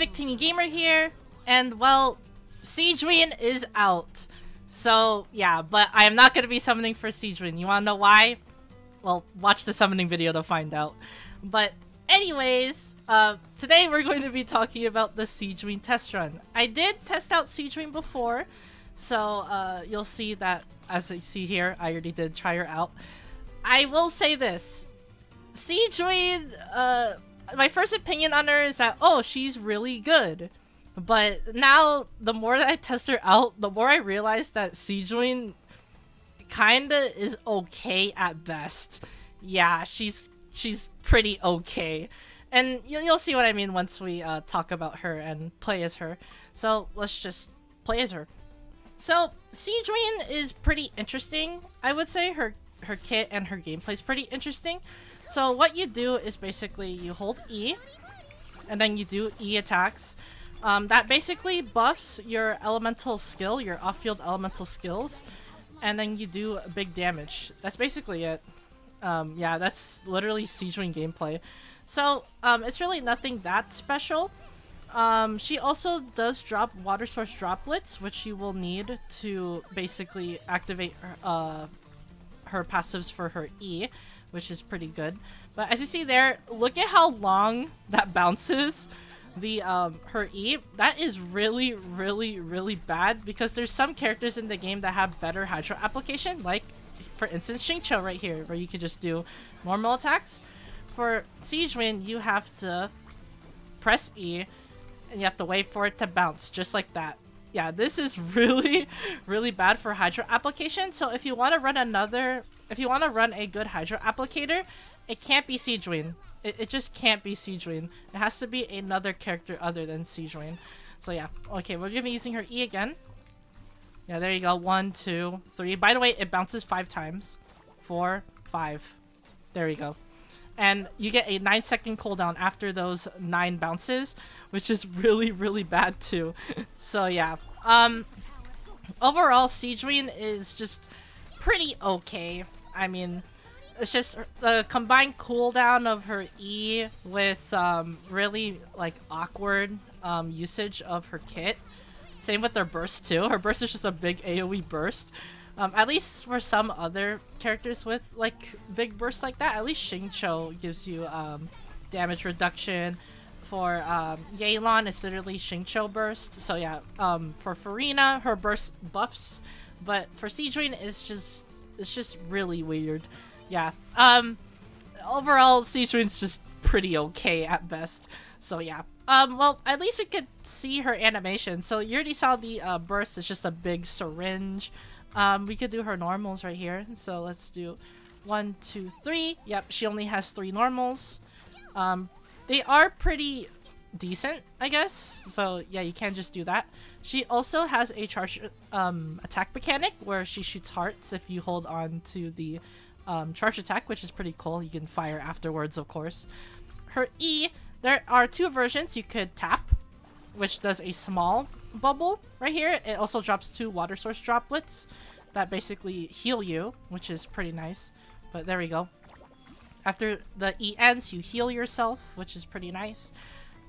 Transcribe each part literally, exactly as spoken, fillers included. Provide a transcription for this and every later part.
VictiniGamer here, and well, Sigewinne is out. So yeah, but I am not going to be summoning for Sigewinne. You want to know why? Well, watch the summoning video to find out. But anyways, uh, today we're going to be talking about the Sigewinne test run. I did test out Sigewinne before, so uh, you'll see that, as you see here, I already did try her out. I will say this, Sigewinne, uh, my first opinion on her is that, oh, she's really good. But now, the more that I test her out, the more I realize that Sigewinne kinda is okay at best. Yeah, she's she's pretty okay. And you, you'll see what I mean once we uh, talk about her and play as her. So let's just play as her. So Sigewinne is pretty interesting, I would say. Her, her kit and her gameplay is pretty interesting. So what you do is basically you hold E, and then you do E attacks. Um, that basically buffs your elemental skill, your off-field elemental skills, and then you do big damage. That's basically it. Um, yeah, that's literally Sigewinne gameplay. So, um, it's really nothing that special. Um, she also does drop water source droplets, which you will need to basically activate her, uh, her passives for her E, which is pretty good. But as you see there, look at how long that bounces. The um her E, that is really really really bad, because there's some characters in the game that have better hydro application, like for instance Xingqiu right here, where you can just do normal attacks. For Sigewinne, you have to press E and you have to wait for it to bounce, just like that. Yeah, this is really really bad for hydro application. So if you want to run another if you want to run a good hydro applicator, it can't be Sigewinne. It, it just can't be Sigewinne. It has to be another character other than Sigewinne. So yeah, okay, we're gonna be using her E again. Yeah, there you go. One, two, three. By the way, it bounces five times. Four, five. There you go. And you get a nine second cooldown after those nine bounces, which is really, really bad too. So yeah. Um, overall, Sigewinne is just pretty okay. I mean, it's just the combined cooldown of her E with um, really like awkward um, usage of her kit. Same with her burst too. Her burst is just a big AoE burst. Um, at least for some other characters with like big bursts like that, at least Xingqiu gives you um, damage reduction. For um, Yelan, it's literally Xingqiu burst. So yeah, um, for Furina, her burst buffs. But for Sigewinne, it's just it's just really weird. Yeah, um, overall, Sigewinne's just pretty okay at best. So yeah, um, well, at least we could see her animation. So you already saw the uh, burst, it's just a big syringe. Um, we could do her normals right here. So let's do one, two, three. Yep, she only has three normals. Um, they are pretty decent, I guess. So yeah, you can just do that. She also has a charge um, attack mechanic where she shoots hearts if you hold on to the Um, charge attack, which is pretty cool. You can fire afterwards, of course. Her E, there are two versions. You could tap, which does a small bubble right here. It also drops two water source droplets that basically heal you, which is pretty nice. But there we go. After the E ends, you heal yourself, which is pretty nice.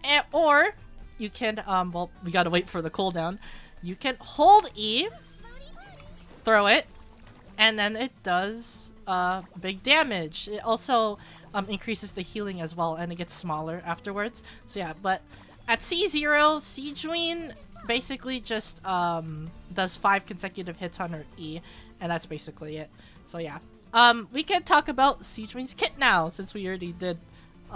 And, or you can, um, well, we gotta wait for the cooldown. You can hold E, throw it, and then it does Uh, big damage. It also um, increases the healing as well, and it gets smaller afterwards. So yeah, but at C zero, Sigewinne basically just um, does five consecutive hits on her E, and that's basically it. So yeah, um, we can talk about Sigewinne's kit now, since we already did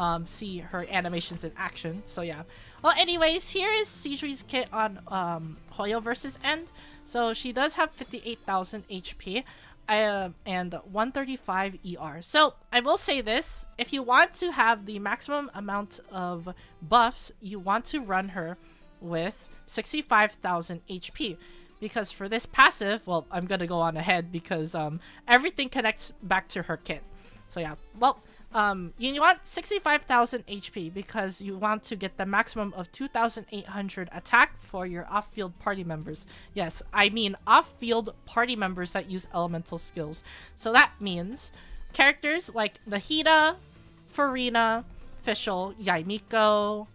um, see her animations in action. So yeah, well anyways, here is Sigewinne's kit on um, Hoyo versus End. So she does have fifty-eight thousand H P. Uh, and one thirty-five E R. So I will say this, if you want to have the maximum amount of buffs, you want to run her with sixty-five thousand H P, because for this passive, well, I'm gonna go on ahead because um, everything connects back to her kit. So yeah, well, um, you want sixty-five thousand H P because you want to get the maximum of two thousand eight hundred attack for your off-field party members. Yes, I mean off-field party members that use elemental skills. So that means characters like Nahida, Furina, Fischl, Yae Miko,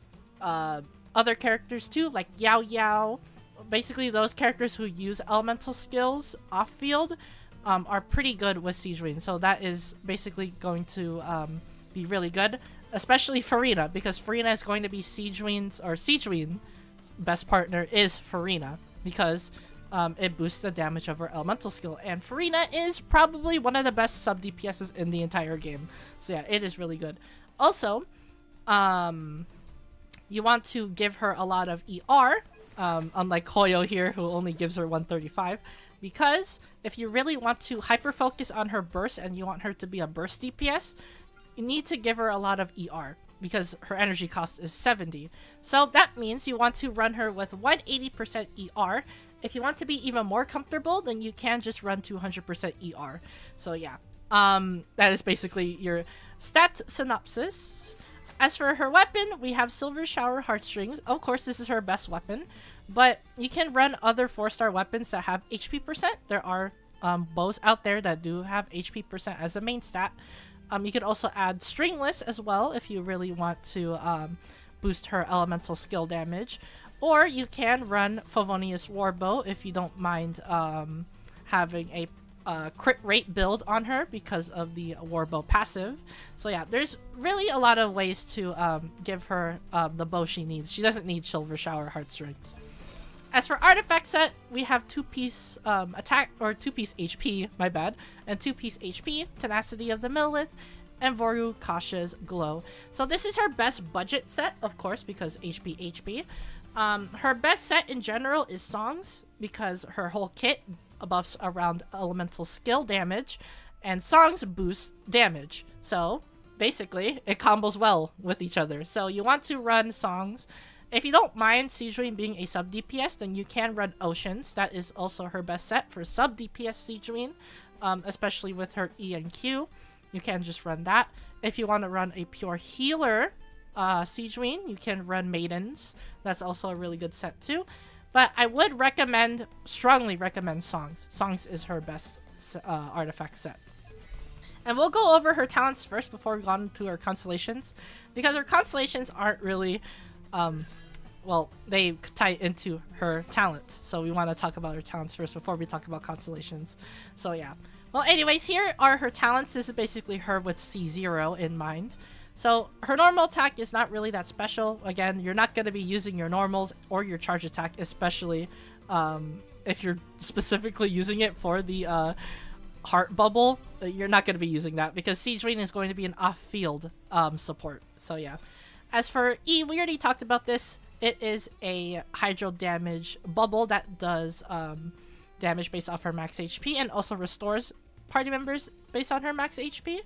uh, other characters too, like Yao Yao. Basically, those characters who use elemental skills off-field um, are pretty good with Sigewinne. So that is basically going to um, be really good, especially Furina, because Furina is going to be Sigewinne's, or Sigewinne's best partner is Furina, because um, it boosts the damage of her elemental skill. And Furina is probably one of the best sub-D P Ses in the entire game. So yeah, it is really good. Also, um, you want to give her a lot of E R, Um, unlike Hoyo here, who only gives her one thirty-five, because if you really want to hyper-focus on her burst and you want her to be a burst D P S, you need to give her a lot of E R, because her energy cost is seventy. So that means you want to run her with one hundred eighty percent E R. If you want to be even more comfortable, then you can just run two hundred percent E R. So yeah, um, that is basically your stat synopsis. As for her weapon, we have Silver Shower Heartstrings. Of course, this is her best weapon, but you can run other four star weapons that have H P percent. There are um, bows out there that do have H P percent as a main stat. Um, you can also add Stringless as well if you really want to um, boost her elemental skill damage. Or you can run Favonius Warbow if you don't mind um, having a Uh, crit rate build on her because of the Warbow passive. So yeah, there's really a lot of ways to um, give her um, the bow she needs. She doesn't need Silver Shower Heartstrings. As for artifact set, we have two-piece um, attack, or two-piece H P, my bad, and two-piece H P, Tenacity of the Millelith, and Vourukasha's Glow. So this is her best budget set, of course, because H P H P. Um, her best set in general is Songs, because her whole kit buffs around elemental skill damage, and Songs boost damage, so basically it combos well with each other. So you want to run Songs. If you don't mind Sigewinne being a sub D P S, then you can run Oceans. That is also her best set for sub D P S Sigewinne, um, especially with her E and Q. You can just run that. If you want to run a pure healer uh, Sigewinne, you can run Maidens. That's also a really good set too. But I would recommend, strongly recommend Songs. Songs is her best uh, artifact set. And we'll go over her talents first before we go on to her constellations, because her constellations aren't really, um, well, they tie into her talents. So we want to talk about her talents first before we talk about constellations. So yeah. Well, anyways, here are her talents. This is basically her with C zero in mind. So her normal attack is not really that special. Again, you're not going to be using your normals or your charge attack, especially um, if you're specifically using it for the uh, heart bubble. You're not going to be using that because Sigewinne is going to be an off-field um, support. So yeah. As for E, we already talked about this. It is a hydro damage bubble that does um, damage based off her max H P and also restores party members based on her max H P.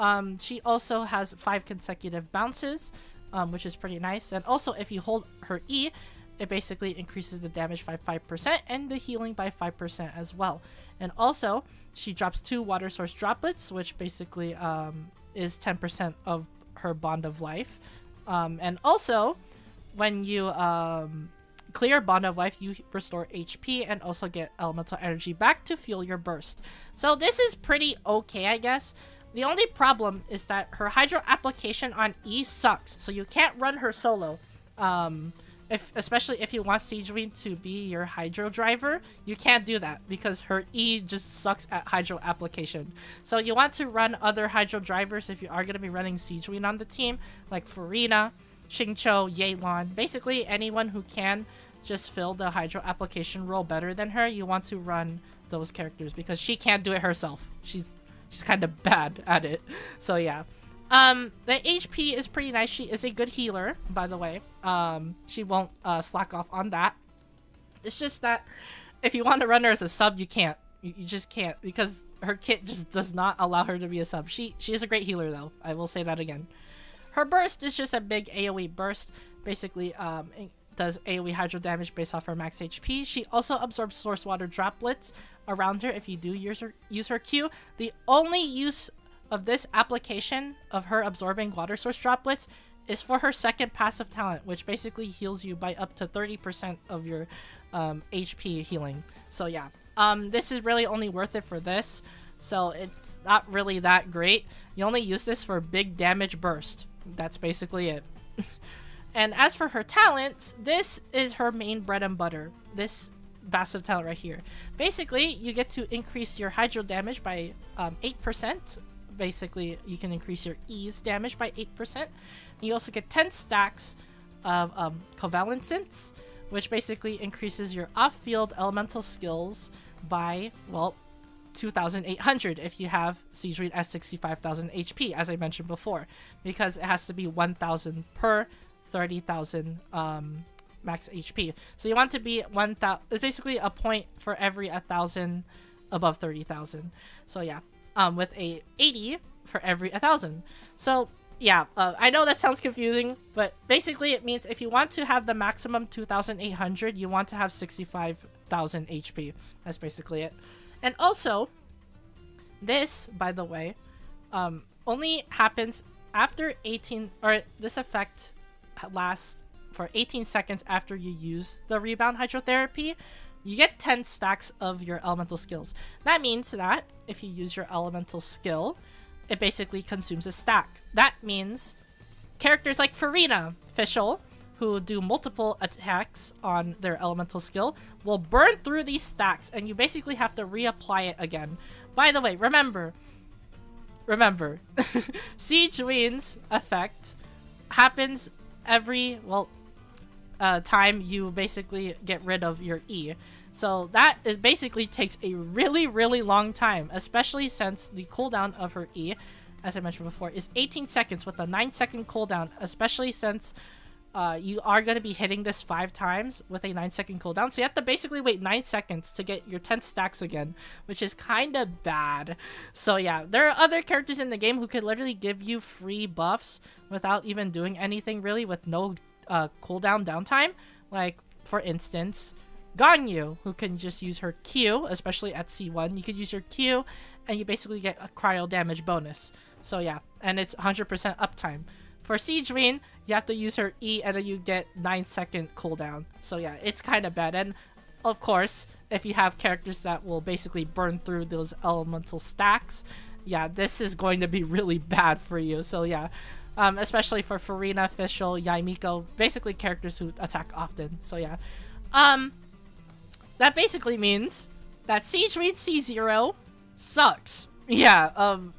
Um, she also has five consecutive bounces, um, which is pretty nice. And also, if you hold her E, it basically increases the damage by five percent and the healing by five percent as well. And also, she drops two water source droplets, which basically um, is ten percent of her Bond of Life. Um, and also, when you um, clear Bond of Life, you restore H P and also get elemental energy back to fuel your burst. So this is pretty okay, I guess. The only problem is that her hydro application on E sucks, so you can't run her solo. Um, if, especially if you want Sigewinne to be your hydro driver, you can't do that because her E just sucks at hydro application. So you want to run other hydro drivers if you are going to be running Sigewinne on the team, like Furina, Xingqiu, Yelan. Basically, anyone who can just fill the hydro application role better than her, you want to run those characters because she can't do it herself. She's... She's kind of bad at it. So yeah. Um, the H P is pretty nice. She is a good healer, by the way. Um, she won't uh, slack off on that. It's just that if you want to run her as a sub, you can't. You, you just can't because her kit just does not allow her to be a sub. She, she is a great healer, though. I will say that again. Her burst is just a big AoE burst. Basically, um, it does AoE hydro damage based off her max H P. She also absorbs source water droplets around her if you do use her use her Q. The only use of this application of her absorbing water source droplets is for her second passive talent, which basically heals you by up to thirty percent of your um, H P healing. So yeah, um, this is really only worth it for this. So it's not really that great. You only use this for big damage burst. That's basically it. And as for her talents, this is her main bread and butter. This passive talent right here. Basically, you get to increase your hydro damage by um, eight percent. Basically, you can increase your ease damage by eight percent. You also get ten stacks of um, Covalent Synths, which basically increases your off-field elemental skills by, well, two thousand eight hundred if you have Siege Reed at sixty-five thousand H P, as I mentioned before, because it has to be one thousand per thirty thousand um, max H P. So you want to be one thousand, basically a point for every one thousand above thirty thousand. So yeah, um, with a eighty for every one thousand. So yeah, uh, I know that sounds confusing, but basically it means if you want to have the maximum two thousand eight hundred, you want to have sixty-five thousand H P. That's basically it. And also, this, by the way, um, only happens after eighteen, or this effect lasts for eighteen seconds after you use the Rebound Hydrotherapy. You get ten stacks of your elemental skills. That means that if you use your elemental skill, it basically consumes a stack. That means characters like Furina, Fischl, who do multiple attacks on their elemental skill, will burn through these stacks, and you basically have to reapply it again. By the way, remember, remember, Sigewinne's effect happens every, well, uh, time you basically get rid of your E. So that is basically takes a really, really long time, especially since the cooldown of her E, as I mentioned before, is eighteen seconds with a nine second cooldown, especially since Uh, you are going to be hitting this five times with a nine second cooldown. So you have to basically wait nine seconds to get your ten stacks again, which is kind of bad. So yeah, there are other characters in the game who could literally give you free buffs without even doing anything really, with no uh, cooldown downtime. Like, for instance, Ganyu, who can just use her Q, especially at C one. You could use your Q and you basically get a cryo damage bonus. So yeah, and it's one hundred percent uptime. For Sigewinne, you have to use her E and then you get nine second cooldown. So yeah, it's kind of bad. And of course, if you have characters that will basically burn through those elemental stacks, yeah, this is going to be really bad for you. So yeah, um, especially for Furina, Fischl, Yae Miko, basically characters who attack often. So yeah, um, that basically means that Sigewinne C zero sucks. Yeah, um,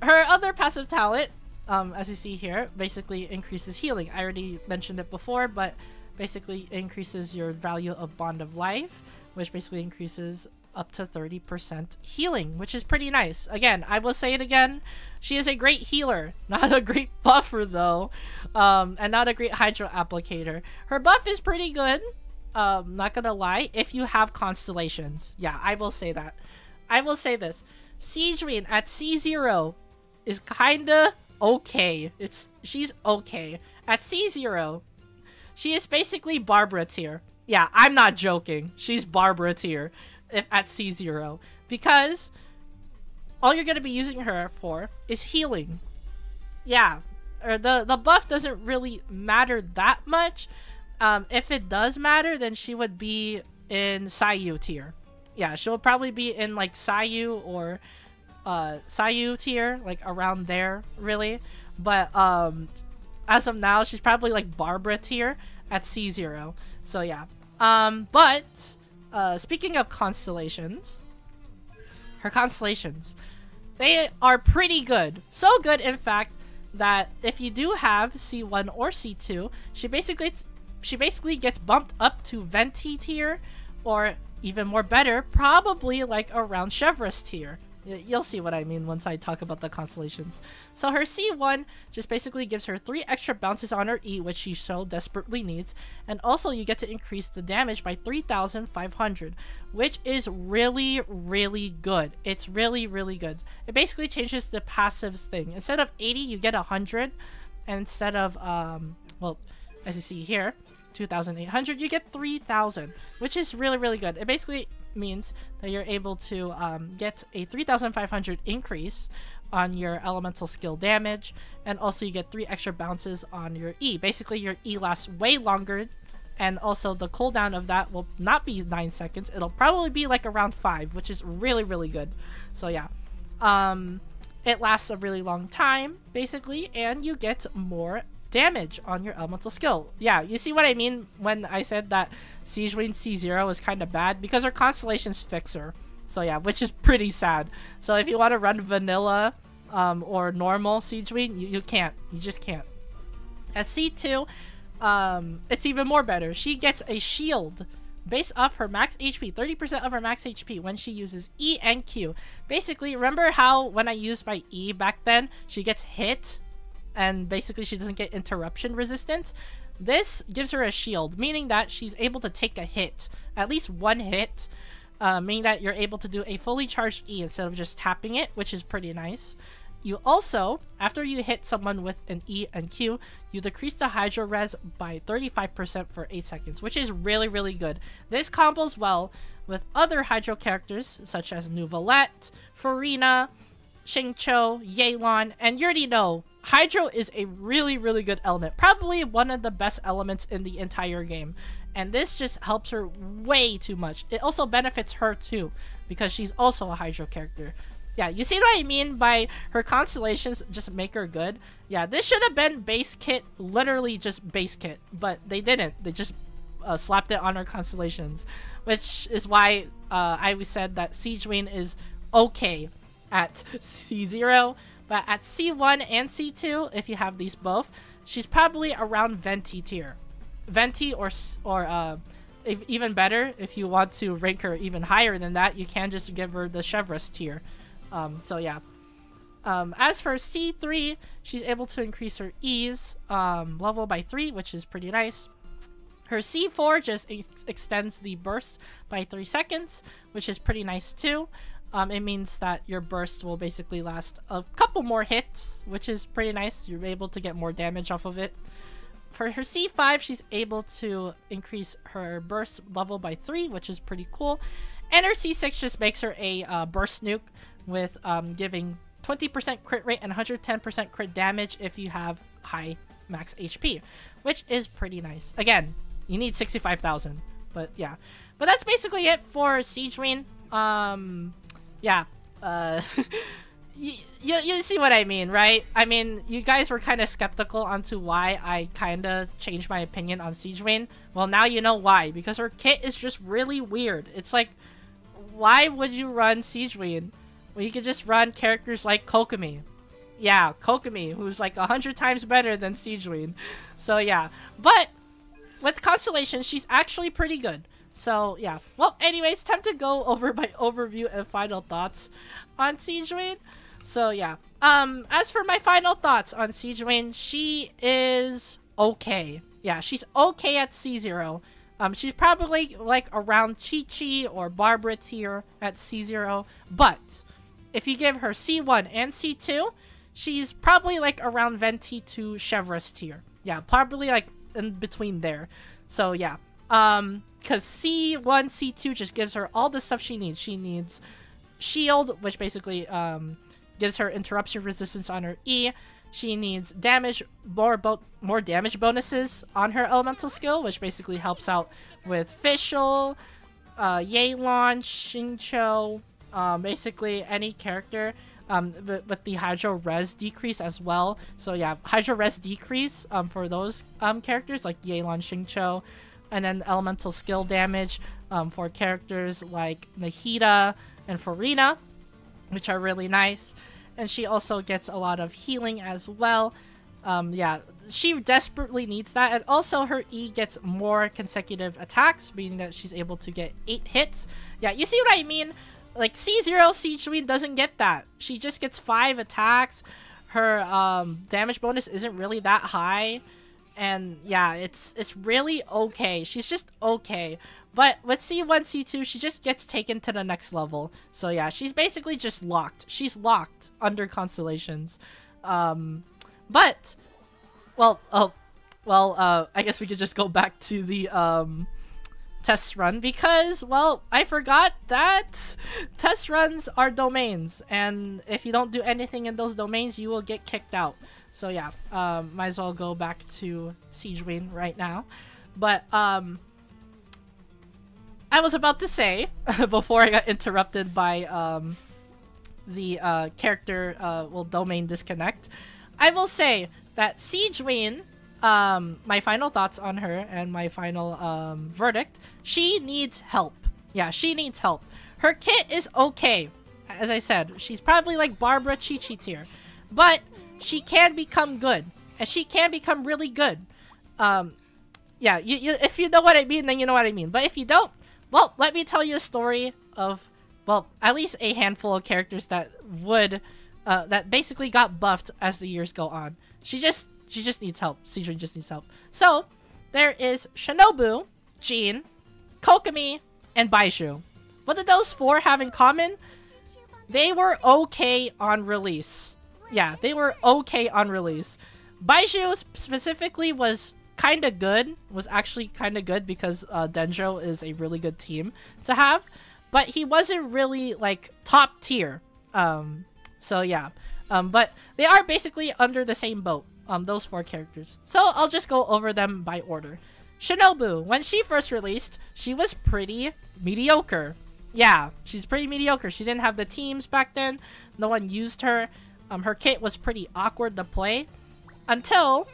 her other passive talent, Um, as you see here, basically increases healing. I already mentioned it before, but basically increases your value of Bond of Life, which basically increases up to thirty percent healing, which is pretty nice. Again, I will say it again, she is a great healer, not a great buffer though, um, and not a great hydro applicator. Her buff is pretty good, um, not gonna lie, if you have constellations. Yeah, I will say that. I will say this, Sigewinne at C zero is kinda okay. It's she's okay at C zero. She is basically Barbara tier. Yeah, I'm not joking, she's Barbara tier if at C zero, because all you're going to be using her for is healing. Yeah, or the the buff doesn't really matter that much. Um if it does matter, then she would be in Sayu tier. Yeah, she'll probably be in like Sayu or uh Sayu tier, like around there really. But um as of now, she's probably like Barbara tier at C zero. So yeah, um but uh speaking of constellations, her constellations, they are pretty good. So good, in fact, that if you do have C one or C two, she basically she basically gets bumped up to Venti tier, or even more better, probably like around Chevreuse tier. You'll see what I mean once I talk about the constellations. So her C one just basically gives her three extra bounces on her E, which she so desperately needs. And also you get to increase the damage by three thousand five hundred, which is really, really good. It's really, really good. It basically changes the passives thing. Instead of eighty, you get one hundred. And instead of, um, well, as you see here, two thousand eight hundred, you get three thousand, which is really, really good. It basically means that you're able to um, get a three thousand five hundred increase on your elemental skill damage, and also you get three extra bounces on your E. Basically your E lasts way longer, and also the cooldown of that will not be nine seconds, it'll probably be like around five, which is really, really good. So yeah, um, it lasts a really long time basically, and you get more damage on your elemental skill. Yeah, you see what I mean when I said that Sigewinne C zero is kind of bad? Because her constellation's fix her. So yeah, which is pretty sad. So if you want to run vanilla um, or normal Sigewinne, you, you can't. You just can't. As C two, um, it's even more better. She gets a shield based off her max H P, thirty percent of her max H P when she uses E and Q. Basically, remember how when I used my E back then, she gets hit and basically she doesn't get interruption resistance? This gives her a shield, meaning that she's able to take a hit, at least one hit, uh, meaning that you're able to do a fully charged E instead of just tapping it, which is pretty nice. You also, after you hit someone with an E and Q, you decrease the Hydro Res by thirty-five percent for eight seconds, which is really, really good. This combos well with other Hydro characters such as Nouvellet, Furina, Xingqiu, Yelan, and you already know, Hydro is a really, really good element. Probably one of the best elements in the entire game. And this just helps her way too much. It also benefits her too, because she's also a Hydro character. Yeah, you see what I mean by her constellations just make her good? Yeah, this should have been base kit, literally just base kit, but they didn't. They just uh, slapped it on her constellations, which is why uh, I always said that Sigewinne is okay at C zero, but at C one and C two, if you have these both, she's probably around Venti tier. Venti or, or uh, if, even better, if you want to rank her even higher than that, you can just give her the Chevreuse tier. Um, so yeah, um, as for C three, she's able to increase her E's um, level by three, which is pretty nice. Her C four just ex extends the burst by three seconds, which is pretty nice too. Um, it means that your burst will basically last a couple more hits, which is pretty nice. You're able to get more damage off of it. For her C five, she's able to increase her burst level by three, which is pretty cool. And her C six just makes her a uh, burst nuke, with um, giving twenty percent crit rate and one hundred ten percent crit damage if you have high max H P, which is pretty nice. Again, you need sixty-five thousand, but yeah. But that's basically it for Sigewinne. Um, yeah, uh, you, you, you see what I mean, right? I mean, you guys were kind of skeptical onto why I kind of changed my opinion on Sigewinne. Well, now you know why, because her kit is just really weird. It's like, why would you run Sigewinne? Well, you could just run characters like Kokomi. Yeah, Kokomi, who's like a hundred times better than Sigewinne. So yeah, but with Constellation, she's actually pretty good. So yeah, well, anyways, time to go over my overview and final thoughts on Sigewinne. So yeah, um, as for my final thoughts on Sigewinne, she is okay. Yeah, she's okay at C zero. Um, she's probably like around Qiqi or Barbara tier at C zero, but if you give her C one and C two, she's probably like around Venti to Chevreuse tier. Yeah, probably like in between there. So yeah, um, because C one, C two just gives her all the stuff she needs. She needs shield, which basically um, gives her interruption resistance on her E. She needs damage, more, bo more damage bonuses on her elemental skill, which basically helps out with Fischl, uh, Yelan, Xingqiu, Um, basically any character um, with the Hydro Res decrease as well. So yeah, Hydro Res decrease um, for those um, characters like Yelan, Xingqiu, and then elemental skill damage um, for characters like Nahida and Furina, which are really nice. And she also gets a lot of healing as well. Um, yeah, she desperately needs that. And also her E gets more consecutive attacks, meaning that she's able to get eight hits. Yeah, you see what I mean? Like, C zero, Sigewinne doesn't get that. She just gets five attacks. Her um, damage bonus isn't really that high. And yeah, it's it's really okay. She's just okay. But with C one, C two, she just gets taken to the next level. So yeah, she's basically just locked. She's locked under Constellations. Um, but, well, oh, well, uh, I guess we could just go back to the... Um, test run, because, well, I forgot that test runs are domains, and if you don't do anything in those domains, you will get kicked out. So yeah, um, might as well go back to Sigewinne right now. But um, I was about to say before I got interrupted by um, the uh, character, uh, well, domain disconnect, I will say that Sigewinne um, my final thoughts on her and my final um, verdict, she needs help. Yeah, she needs help. Her kit is okay. As I said, she's probably like Barbara Qiqi tier. But she can become good. And she can become really good. Um, yeah, you, you, if you know what I mean, then you know what I mean. But if you don't, well, let me tell you a story of, well, at least a handful of characters that would, uh, that basically got buffed as the years go on. She just, she just needs help. Sigewinne just needs help. So, there is Shinobu, Jean, Kokomi, and Baizhu. What did those four have in common? They were okay on release. Yeah, they were okay on release. Baizhu specifically was kind of good. Was actually kind of good because uh, Dendro is a really good team to have. But he wasn't really, like, top tier. Um, so, yeah. Um, but they are basically under the same boat. Um, those four characters. So, I'll just go over them by order. Shinobu, when she first released, she was pretty mediocre. Yeah, she's pretty mediocre. She didn't have the teams back then. No one used her. Um, her kit was pretty awkward to play. Until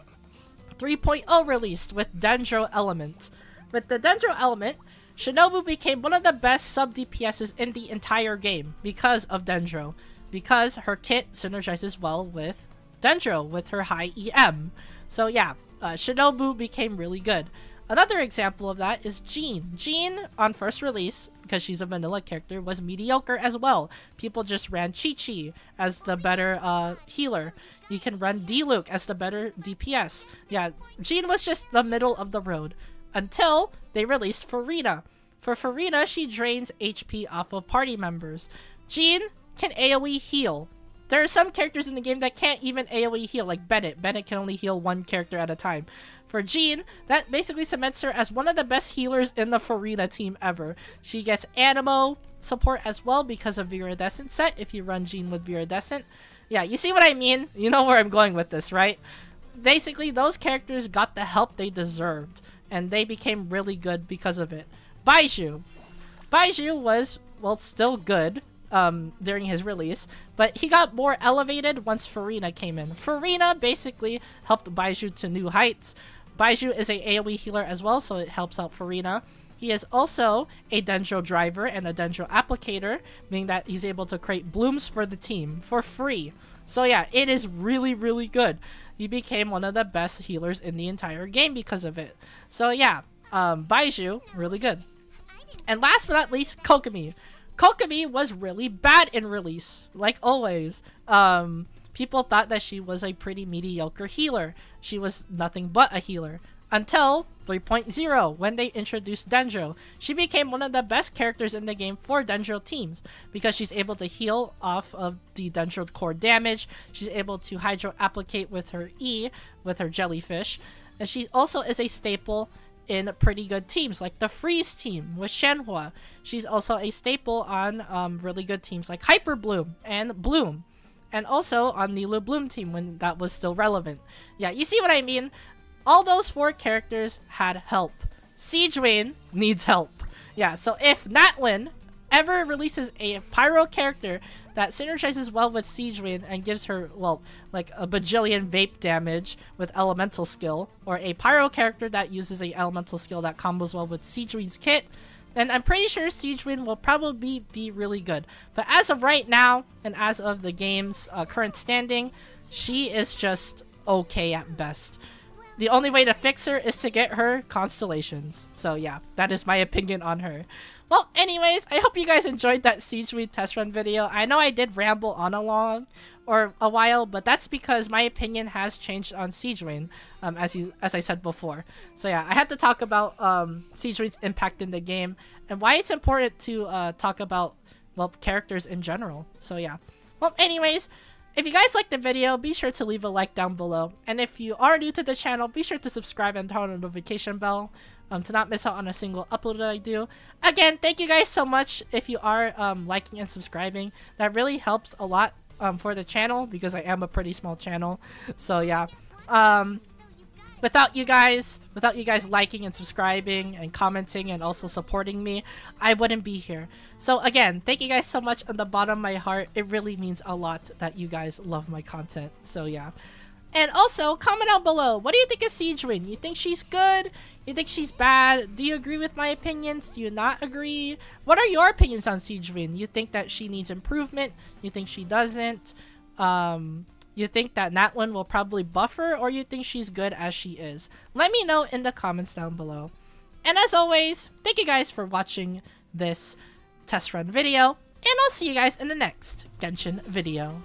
three point oh released with Dendro Element. With the Dendro Element, Shinobu became one of the best sub-D P Ss in the entire game because of Dendro. Because her kit synergizes well with Dendro, with her high E M. So yeah, uh, Shinobu became really good. Another example of that is Jean. Jean, on first release, because she's a vanilla character, was mediocre as well. People just ran Qiqi as the better uh, healer. You can run D-Luke as the better D P S. Yeah, Jean was just the middle of the road. Until they released Furina. For Furina, she drains H P off of party members. Jean can AoE heal. There are some characters in the game that can't even AoE heal, like Bennett. Bennett can only heal one character at a time. For Jean, that basically cements her as one of the best healers in the Furina team ever. She gets animo support as well because of Viridescent set, if you run Jean with Viridescent. Yeah, you see what I mean? You know where I'm going with this, right? Basically, those characters got the help they deserved, and they became really good because of it. Baizhu. Baizhu was, well, still good. Um, during his release, but he got more elevated once Furina came in. Furina basically helped Baizhu to new heights. Baizhu is a AoE healer as well, so it helps out Furina. He is also a Dendro driver and a Dendro applicator, meaning that he's able to create blooms for the team for free. So yeah, it is really, really good. He became one of the best healers in the entire game because of it. So yeah, um, Baizhu, really good. And last but not least, Kokomi. Kokomi was really bad in release, like always. Um, people thought that she was a pretty mediocre healer. She was nothing but a healer. Until three point oh, when they introduced Dendro. She became one of the best characters in the game for Dendro teams because she's able to heal off of the Dendro core damage. She's able to hydro applicate with her E, with her jellyfish. And she also is a staple in pretty good teams like the Freeze team with Shenhua. She's also a staple on um, really good teams like Hyper Bloom and Bloom, and also on the Nilu Bloom team when that was still relevant. Yeah, you see what I mean? All those four characters had help. Sigewinne needs help. Yeah, so if Natlin ever releases a Pyro character that synergizes well with Sigewinne and gives her, well, like a bajillion vape damage with elemental skill, or a Pyro character that uses a elemental skill that combos well with Sigewinne's kit, then I'm pretty sure Sigewinne will probably be really good. But as of right now, and as of the game's uh, current standing, she is just okay at best. The only way to fix her is to get her constellations. So yeah, that is my opinion on her. Well, anyways, I hope you guys enjoyed that Sigewinne test run video. I know I did ramble on a long or a while, but that's because my opinion has changed on Sigewinne, um, as you, as I said before. So yeah, I had to talk about um, Sigewinne's impact in the game and why it's important to uh, talk about, well, characters in general. So yeah. Well, anyways, if you guys liked the video, be sure to leave a like down below. And if you are new to the channel, be sure to subscribe and turn on the notification bell. Um, to not miss out on a single upload that I do. Again, thank you guys so much if you are um, liking and subscribing. That really helps a lot um, for the channel because I am a pretty small channel. So yeah, um, without you guys, without you guys liking and subscribing and commenting and also supporting me, I wouldn't be here. So again, thank you guys so much on the bottom of my heart. It really means a lot that you guys love my content. So yeah. And also, comment down below, what do you think of Sigewinne? You think she's good? You think she's bad? Do you agree with my opinions? Do you not agree? What are your opinions on Sigewinne? You think that she needs improvement? You think she doesn't? Um, you think that Natwin will probably buff her? Or you think she's good as she is? Let me know in the comments down below. And as always, thank you guys for watching this test run video. And I'll see you guys in the next Genshin video.